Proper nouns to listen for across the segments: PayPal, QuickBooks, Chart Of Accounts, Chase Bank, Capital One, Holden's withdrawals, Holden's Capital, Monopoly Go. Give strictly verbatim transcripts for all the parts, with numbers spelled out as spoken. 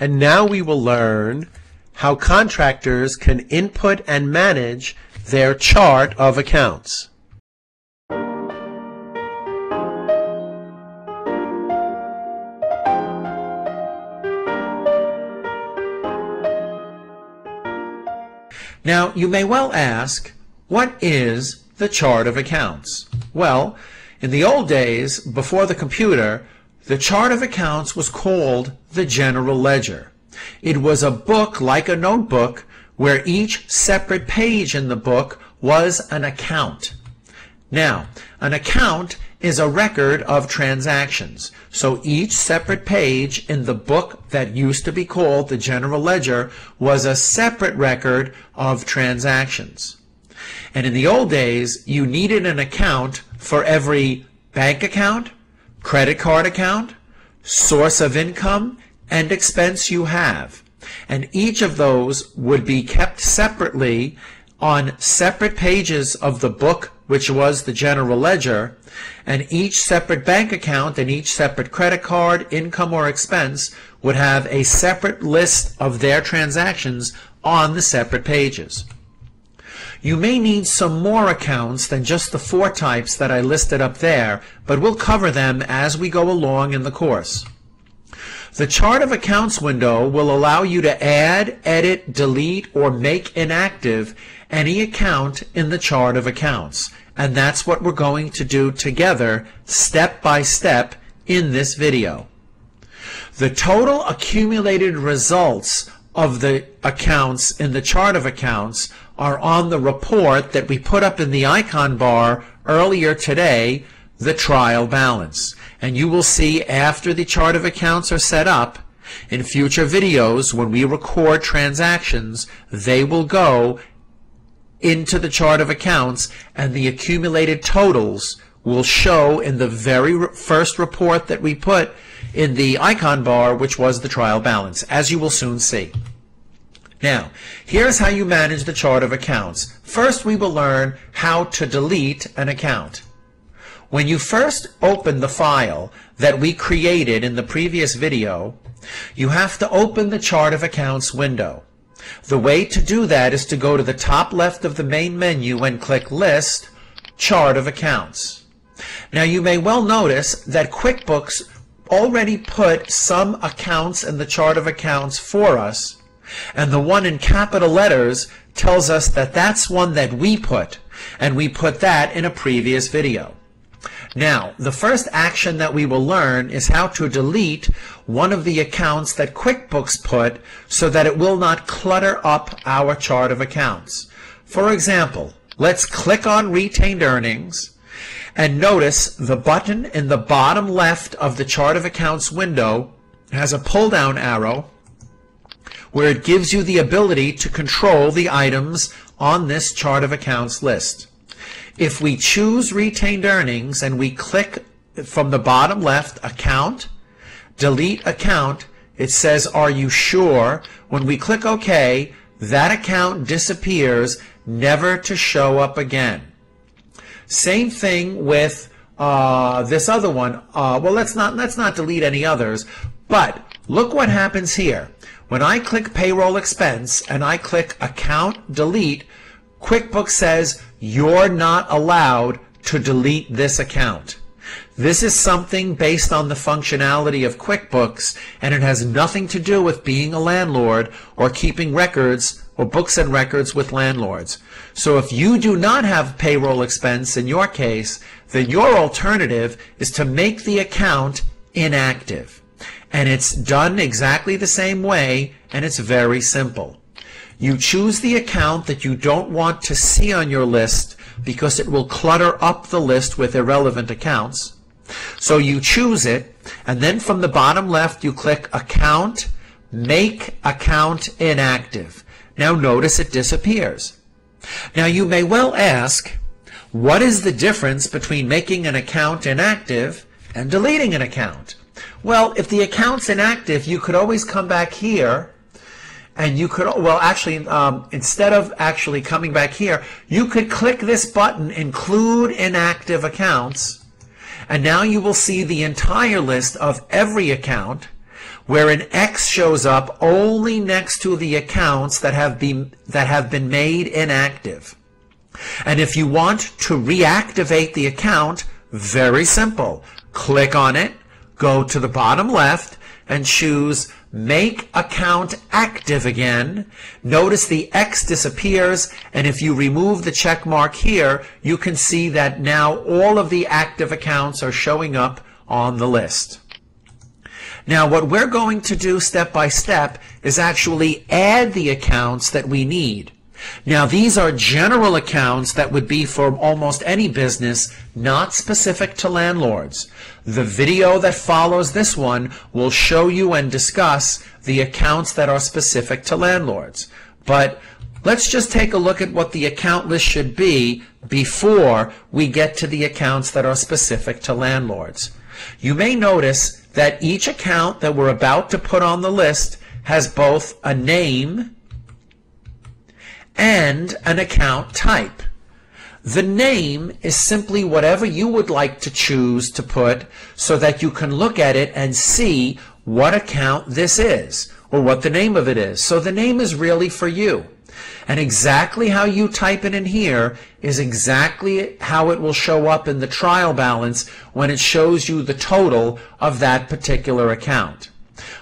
And now we will learn how contractors can input and manage their chart of accounts. Now, you may well ask, what is the chart of accounts? Well, in the old days, before the computer, the chart of accounts was called the general ledger. It was a book like a notebook where each separate page in the book was an account. Now, an account is a record of transactions. So each separate page in the book that used to be called the general ledger was a separate record of transactions. And in the old days, you needed an account for every bank account, credit card account, source of income, and expense you have. And each of those would be kept separately on separate pages of the book, which was the general ledger, and each separate bank account and each separate credit card, income or expense, would have a separate list of their transactions on the separate pages. You may need some more accounts than just the four types that I listed up there, but we'll cover them as we go along in the course. The Chart of Accounts window will allow you to add, edit, delete, or make inactive any account in the Chart of Accounts. And that's what we're going to do together, step by step, in this video. The total accumulated results of the accounts in the Chart of Accounts are on the report that we put up in the icon bar earlier today, the trial balance. And you will see after the chart of accounts are set up, in future videos when we record transactions, they will go into the chart of accounts and the accumulated totals will show in the very first report that we put in the icon bar, which was the trial balance, as you will soon see. Now, here's how you manage the chart of accounts. First, we will learn how to delete an account. When you first open the file that we created in the previous video, you have to open the chart of accounts window. The way to do that is to go to the top left of the main menu and click List, Chart of Accounts. Now, you may well notice that QuickBooks already put some accounts in the chart of accounts for us, and the one in capital letters tells us that that's one that we put, and we put that in a previous video. Now, the first action that we will learn is how to delete one of the accounts that QuickBooks put so that it will not clutter up our chart of accounts. For example, let's click on Retained Earnings and notice the button in the bottom left of the chart of accounts window has a pull-down arrow where it gives you the ability to control the items on this chart of accounts list. If we choose Retained Earnings and we click from the bottom left, Account, Delete Account, it says, are you sure? When we click OK, that account disappears, never to show up again. Same thing with uh, this other one. Uh, well, let's not, let's not delete any others, but look what happens here. When I click Payroll Expense and I click Account Delete, QuickBooks says you're not allowed to delete this account. This is something based on the functionality of QuickBooks, and it has nothing to do with being a landlord or keeping records or books and records with landlords. So if you do not have Payroll Expense in your case, then your alternative is to make the account inactive. And it's done exactly the same way, and it's very simple. You choose the account that you don't want to see on your list because it will clutter up the list with irrelevant accounts. So you choose it, and then from the bottom left you click Account, Make Account Inactive. Now notice it disappears. Now you may well ask, what is the difference between making an account inactive and deleting an account? Well, if the account's inactive, you could always come back here, and you could, well, actually, um, instead of actually coming back here, you could click this button, Include Inactive Accounts, and now you will see the entire list of every account, where an X shows up only next to the accounts that have been, that have been made inactive. And if you want to reactivate the account, very simple. Click on it, go to the bottom left, and choose Make Account Active Again. Notice the X disappears, and if you remove the check mark here, you can see that now all of the active accounts are showing up on the list. Now what we're going to do step by step is actually add the accounts that we need. Now these are general accounts that would be for almost any business, not specific to landlords. The video that follows this one will show you and discuss the accounts that are specific to landlords. But let's just take a look at what the account list should be before we get to the accounts that are specific to landlords. You may notice that each account that we're about to put on the list has both a name and an account type. The name is simply whatever you would like to choose to put so that you can look at it and see what account this is or what the name of it is. So the name is really for you. And exactly how you type it in here is exactly how it will show up in the trial balance when it shows you the total of that particular account.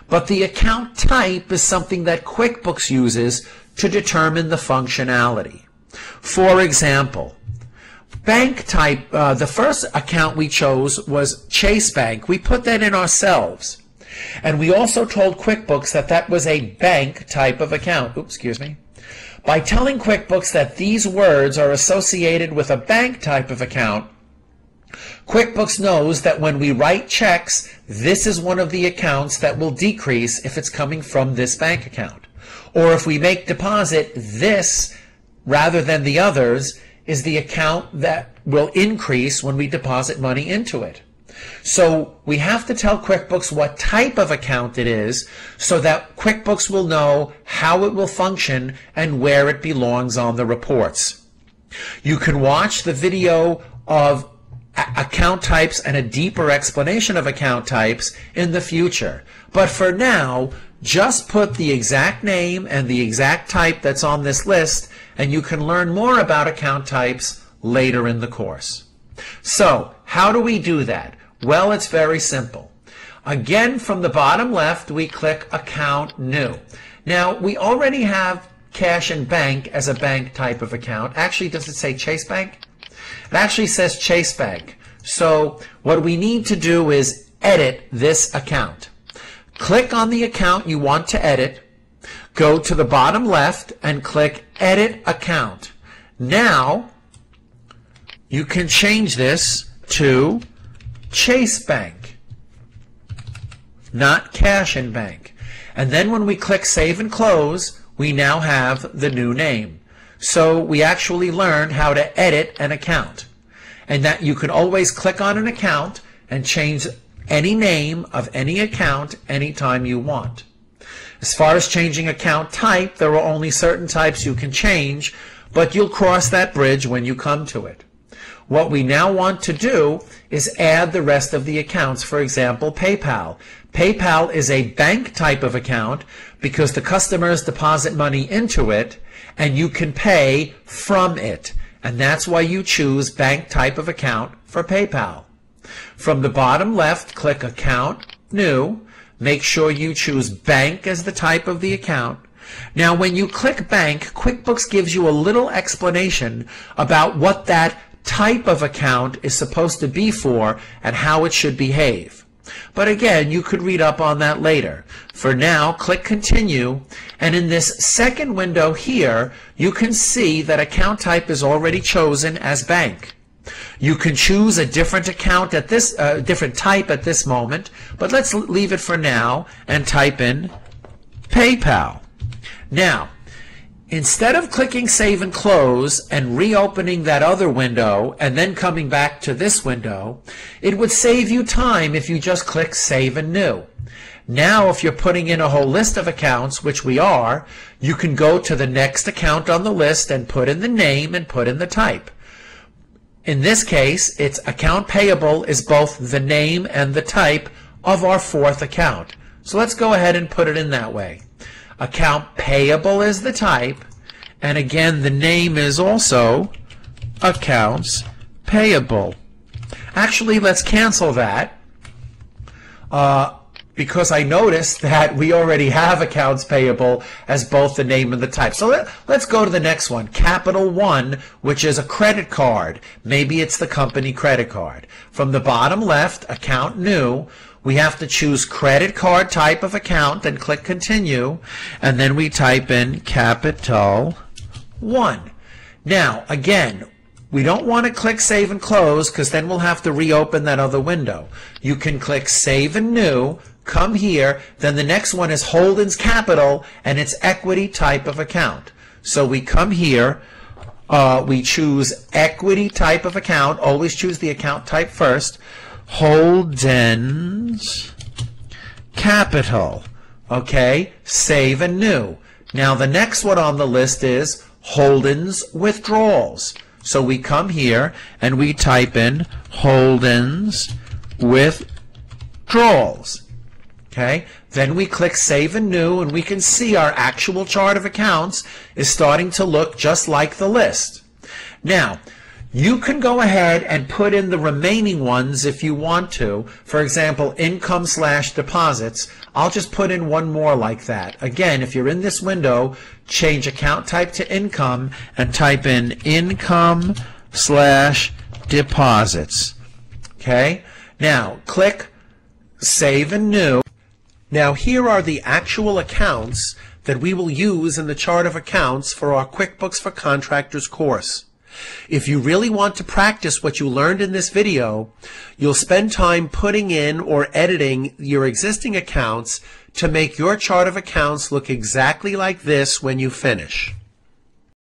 But the account type is something that QuickBooks uses to determine the functionality. For example, bank type, uh, the first account we chose was Chase Bank. We put that in ourselves. And we also told QuickBooks that that was a bank type of account. Oops, excuse me. By telling QuickBooks that these words are associated with a bank type of account, QuickBooks knows that when we write checks, this is one of the accounts that will decrease if it's coming from this bank account. Or if we make deposit, this, rather than the others, is the account that will increase when we deposit money into it. So we have to tell QuickBooks what type of account it is so that QuickBooks will know how it will function and where it belongs on the reports. You can watch the video of account types and a deeper explanation of account types in the future. But for now, just put the exact name and the exact type that's on this list, and you can learn more about account types later in the course. So, how do we do that? Well, it's very simple. Again, from the bottom left, we click Account New. Now, we already have Cash and Bank as a bank type of account. Actually, does it say Chase Bank? It actually says Chase Bank. So, what we need to do is edit this account. Click on the account you want to edit, go to the bottom left, and click Edit Account. Now, you can change this to Chase Bank, not Cash and Bank. And then when we click Save and Close, we now have the new name. So we actually learned how to edit an account. And that you can always click on an account and change any name of any account anytime you want. As far as changing account type, there are only certain types you can change, but you'll cross that bridge when you come to it. What we now want to do is add the rest of the accounts. For example, PayPal. PayPal is a bank type of account because the customers deposit money into it and you can pay from it. And that's why you choose bank type of account for PayPal. From the bottom left, click Account, New. Make sure you choose Bank as the type of the account. Now, when you click Bank, QuickBooks gives you a little explanation about what that type of account is supposed to be for and how it should behave. But again, you could read up on that later. For now, click Continue, and in this second window here, you can see that account type is already chosen as Bank. You can choose a different account at this, uh, different type at this moment, but let's leave it for now and type in PayPal. Now, instead of clicking Save and Close and reopening that other window and then coming back to this window, it would save you time if you just click Save and New. Now, if you're putting in a whole list of accounts, which we are, you can go to the next account on the list and put in the name and put in the type. In this case, it's account payable is both the name and the type of our fourth account. So let's go ahead and put it in that way. Account payable is the type, and again the name is also accounts payable. Actually, let's cancel that uh, because I noticed that we already have accounts payable as both the name and the type. So let, let's go to the next one, Capital One, which is a credit card. Maybe it's the company credit card. From the bottom left, account new, we have to choose credit card type of account, then click continue, and then we type in Capital One. Now, again, we don't want to click save and close because then we'll have to reopen that other window. You can click save and new, come here, then the next one is Holden's Capital, and it's equity type of account. So we come here, uh, we choose equity type of account, always choose the account type first, Holden's Capital. Okay, save and new. Now the next one on the list is Holden's withdrawals. So we come here and we type in Holden's withdrawals. Okay, then we click save and new, and we can see our actual chart of accounts is starting to look just like the list. Now, you can go ahead and put in the remaining ones if you want to. For example, income slash deposits. I'll just put in one more like that. Again, if you're in this window, change account type to income and type in income slash deposits. Okay? Now, click save and new. Now, here are the actual accounts that we will use in the chart of accounts for our QuickBooks for Contractors course. If you really want to practice what you learned in this video, you'll spend time putting in or editing your existing accounts to make your chart of accounts look exactly like this when you finish.